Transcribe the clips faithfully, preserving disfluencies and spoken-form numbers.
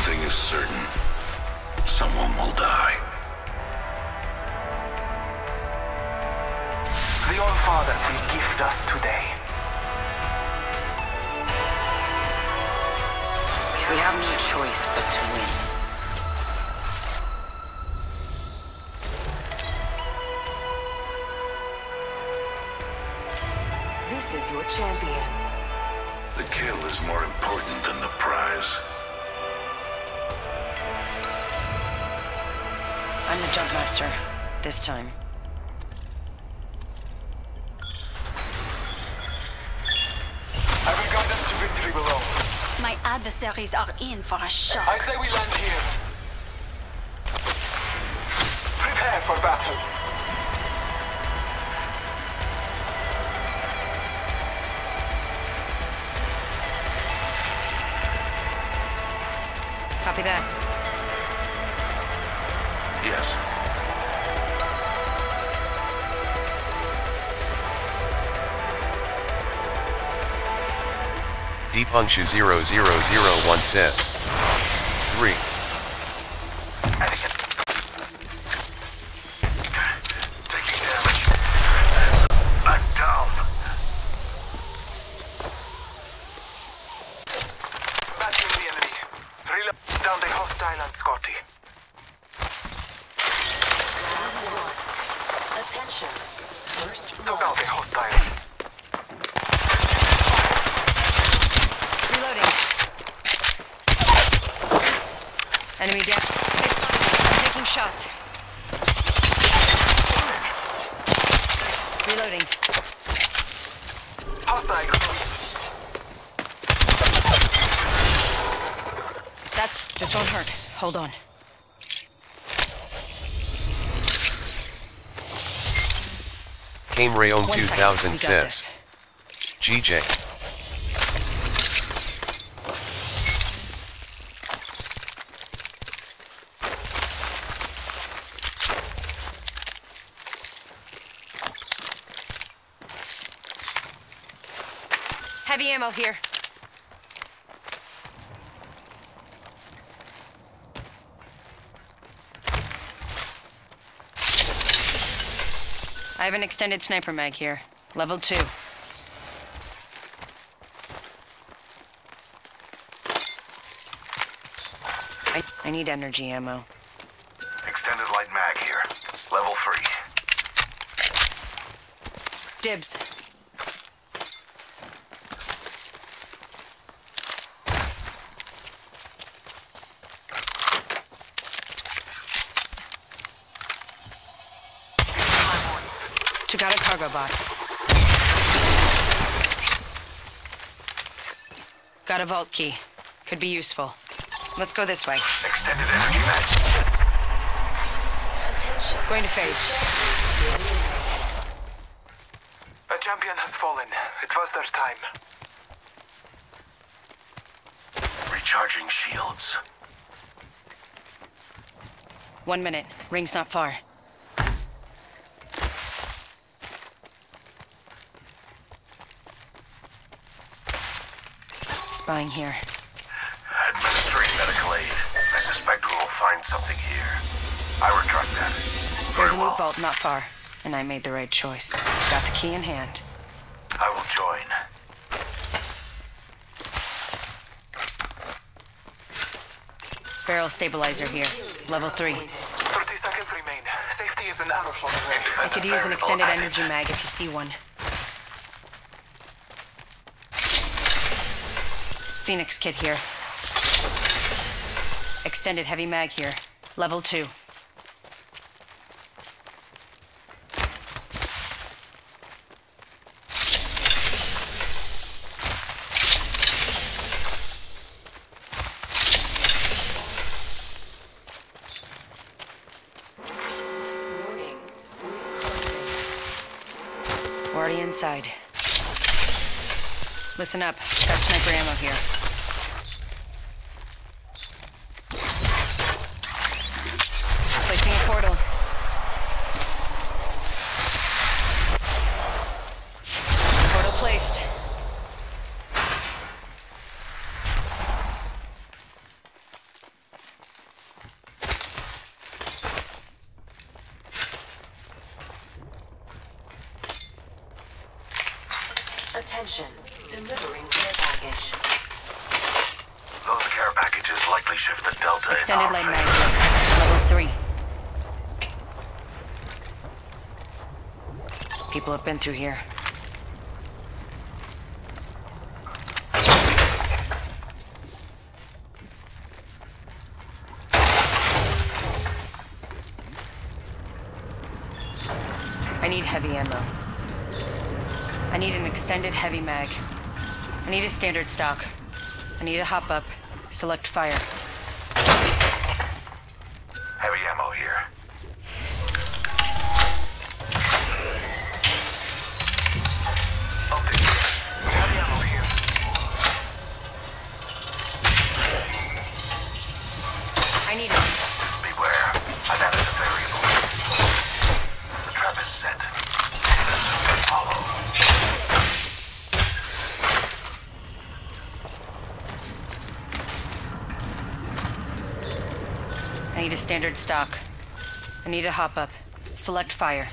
thing is certain. Someone will die. The Allfather will gift us today. We have no choice but to win. This is your champion. The kill is more important than the prize. I'm the jump master, this time. I will guide us to victory below. My adversaries are in for a shock. I say we land here. Prepare for battle. Copy that. Yes. Deepanshu zero zero zero one says, three. Taking damage. I'm down. Matching the enemy. Reload down the hostile and Scotty. Attention. First blood. Took out the hostile. Enemy down. Taking shots. Reloading. Hostile. That's just won't hurt. Hold on. Came Rayon two thousand says. G J. Heavy ammo here. I have an extended sniper mag here. Level two. I, I need energy ammo. Extended light mag here. Level three. Dibs. Took out a cargo bot. Got a vault key. Could be useful. Let's go this way. Extended energy match. Going to phase. A champion has fallen. It was their time. Recharging shields. One minute. Ring's not far. Spying here. Administering medical aid. I suspect we will find something here. I retract that. Very There's a loot vault not far, and I made the right choice. Got the key in hand. I will join. Barrel stabilizer here. Level three. thirty seconds remain. Safety is an arrow shot away. I could use an extended energy mag if you see one. Phoenix kit here. Extended heavy mag here. Level two. We're already inside. Listen up. Got sniper ammo here. Attention, delivering care package. Those care packages likely shift the delta. Extended light magazine, level three. People have been through here. I need heavy ammo. I need an extended heavy mag. I need a standard stock. I need a hop up. Select fire. Heavy ammo here. Okay. Heavy ammo here. I need it. Beware. I've added a variable. The trap is set. This follow. I need a standard stock. I need a hop-up. Select fire.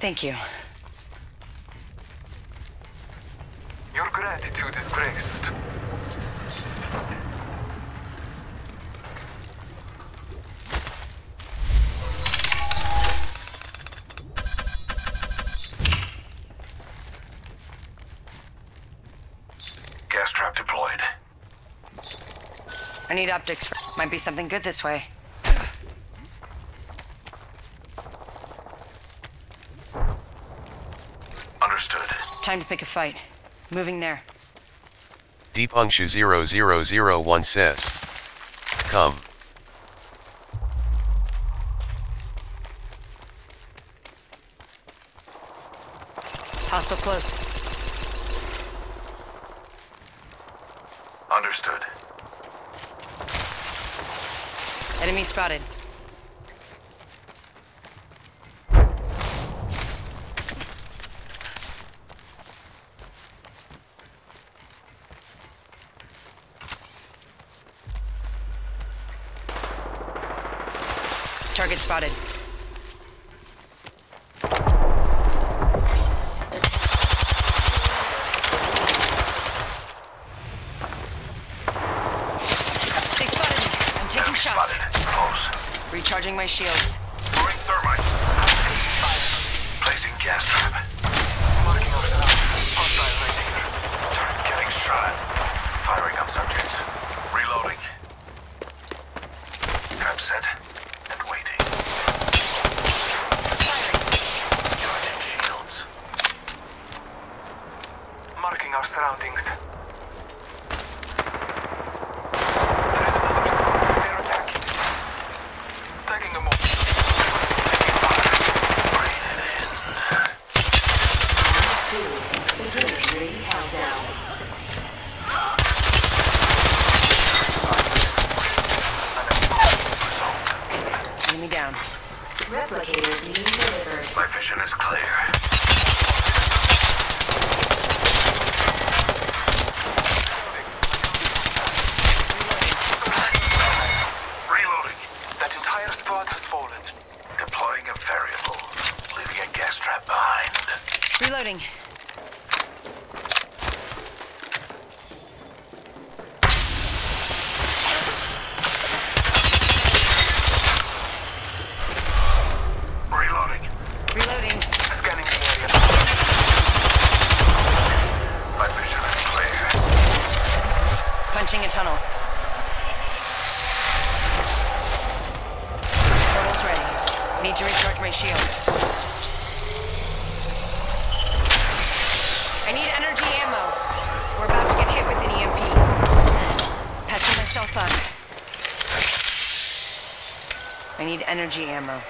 Thank you. Your gratitude is graced. Gas trap deployed. I need optics. For might be something good this way. Understood. Time to pick a fight. Moving there. Deepanshu zero zero zero one says, "Come." Hostile close. Understood. Enemy spotted. Target spotted. They spotted me. I'm taking shots. Spotted. Recharging my shields. Throwing thermite. Placing gas trap. Marking overhead. Hostile right here. Turret getting shot. Firing on subjects. Reloading. Trap set and waiting. Firing. Charging shields. Marking our surroundings. My vision is clear. Reloading. That entire squad has fallen. Deploying a variable, leaving a gas trap behind. Reloading. Punching a tunnel. Tunnel's ready. Need to recharge my shields. I need energy ammo. We're about to get hit with an E M P. Patching myself up. I need energy ammo.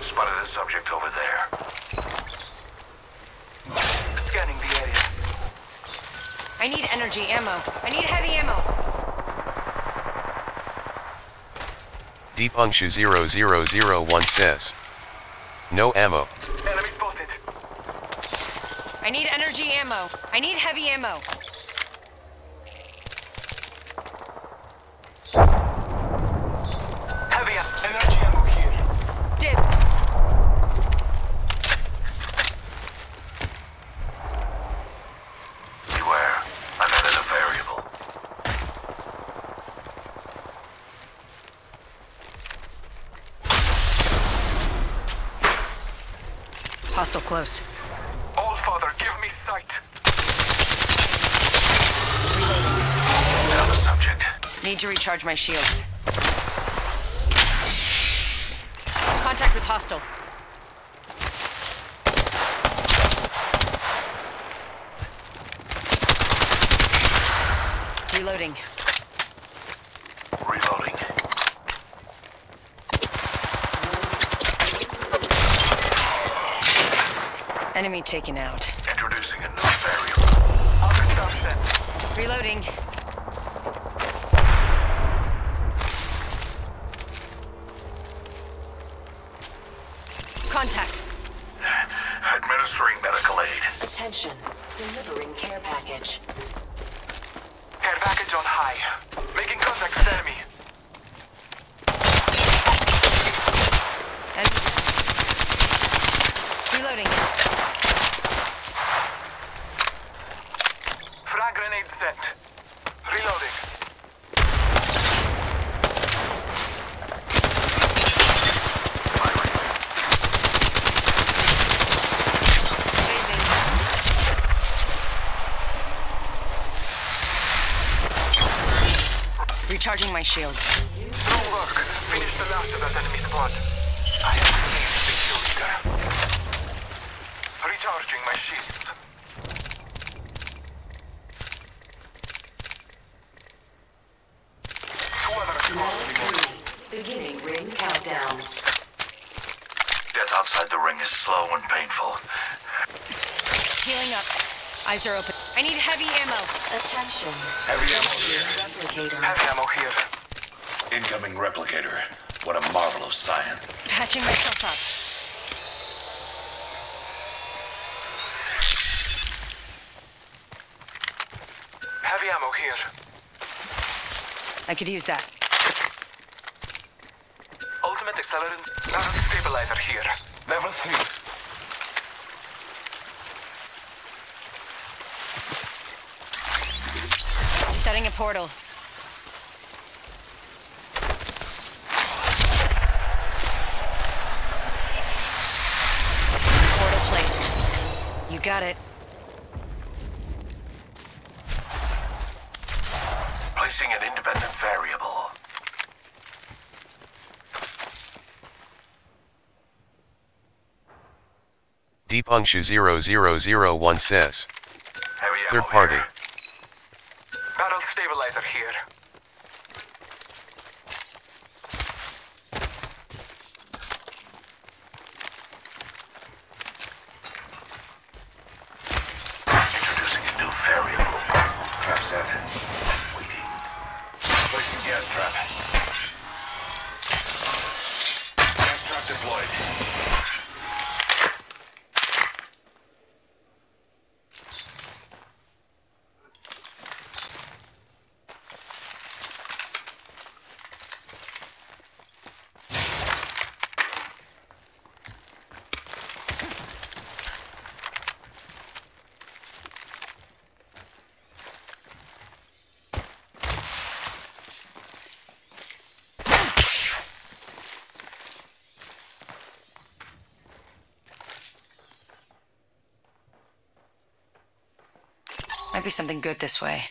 Spotted a subject over there. Scanning the area. I need energy ammo. I need heavy ammo. Deepanshu zero zero zero one says, "No ammo." Enemy spotted. I need energy ammo. I need heavy ammo. Hostile close. Allfather, give me sight. Down the subject. Need to recharge my shields. Contact with hostile. Reloading. Reloading. Enemy taken out. Introducing a new variable. Officer sent. Reloading. Contact. Administering medical aid. Attention. Delivering care package. Care package on high. Making contact with enemy. And reloading. Frag grenade sent. Reloading. Recharging my shields. Slow work. Finish the last of that enemy squad. I have released the Kill Leader. Recharging my shields. Two other squads remaining. Beginning ring countdown. Death outside the ring is slow and painful. Healing up. Eyes are open. I need heavy ammo. Attention. Heavy ammo here. Replicator. Heavy ammo here. Incoming replicator. What a marvel of science. Patching myself up. Heavy ammo here. I could use that. Ultimate accelerant. Current stabilizer here. Level three. Setting a portal. Portal placed. You got it. Placing an independent variable. Deepanshu zero zero zero one says. Third party. Battle stabilizer here. Introducing a new variable. Trap set. Waiting. Placing gas trap. Gas trap deployed. Might be something good this way.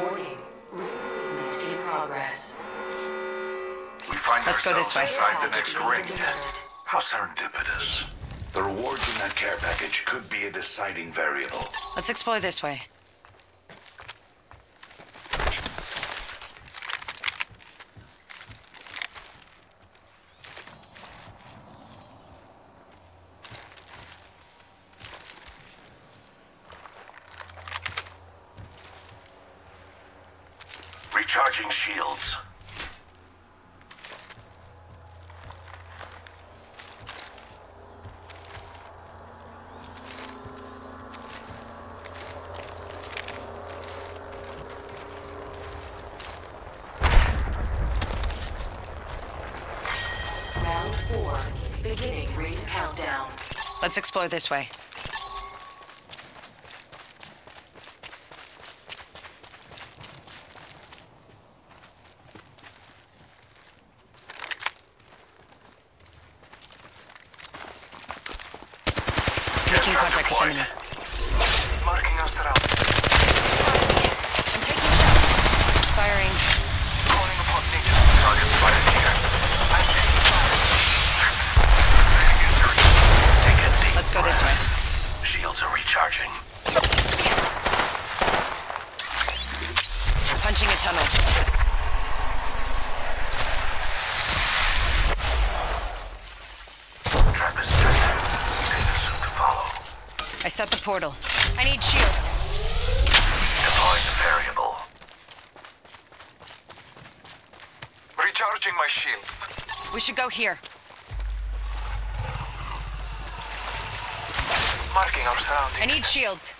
Warning. Recruitment in progress. We find Let's go this way. Inside the next ring. How serendipitous. The rewards in that care package could be a deciding variable. Let's explore this way. Recharging shields. Round four, beginning ring countdown. Let's explore this way. Contact with enemy. Marking our surroundings. I'm taking shots. Firing. Calling upon data. Target spotted here. I'm taking fire. Take a deep Let's go breath. This way. Shields are recharging. Punching a tunnel. I set the portal. I need shields. Deploying the variable. Recharging my shields. We should go here. Marking our surroundings. I need shields.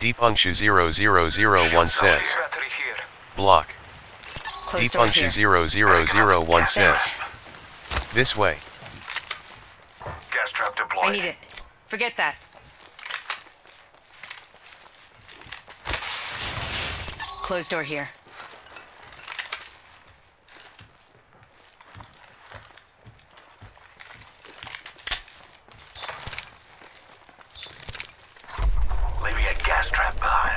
Deepanshu zero zero zero one says. Block. Deepanshu zero zero zero one says. This way. Gas trap deployed. I need it. Forget that. Closed door here. Leaving a gas trap behind.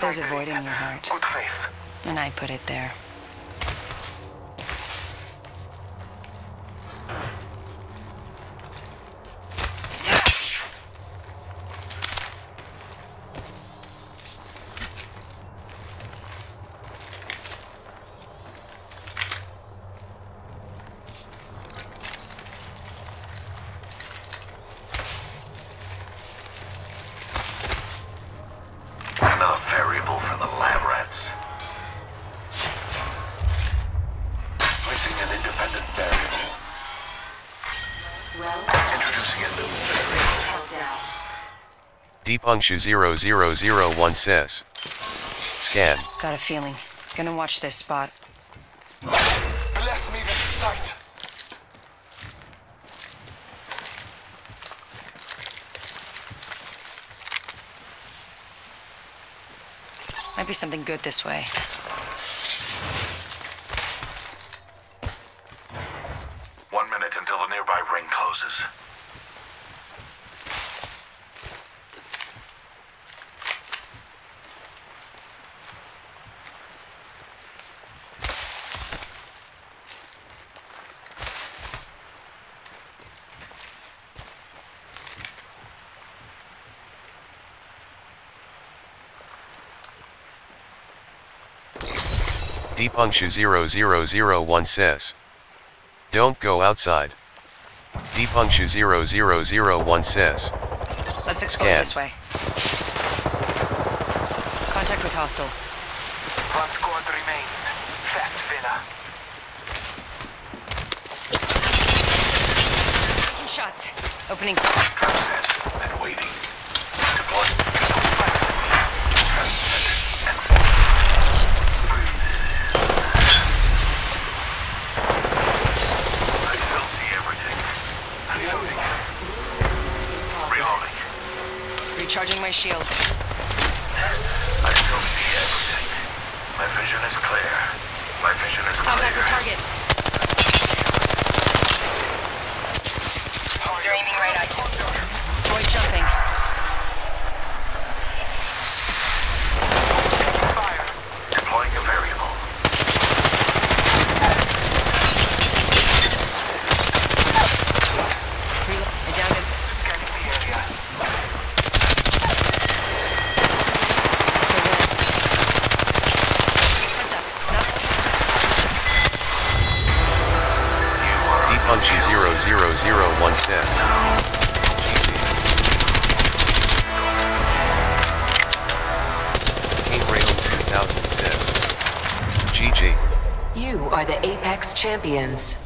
There's a void in your heart, good faith. And I put it there. Deepanshu zero zero zero one says. Scan. Got a feeling. Gonna watch this spot. Bless me with sight. Might be something good this way. One minute until the nearby ring closes. Deepanshu zero zero zero one says. Don't go outside. Deepanshu zero zero zero one says. Let's explore this way. Contact with hostile. One squad remains. Fast Villa. Taking shots. Opening. Trap set and waiting. Deploying. Recharging my shields. I still see everything. My vision is clear. My vision is clear. Contact with target. Oh, they're aiming right at you. Boy jumping. Taking fire. Deploying a variable. Reload. I downed him. Scanning the area. Deepanshu zero zero zero one says. K Rail two thousand says. G G. You are the Apex Champions.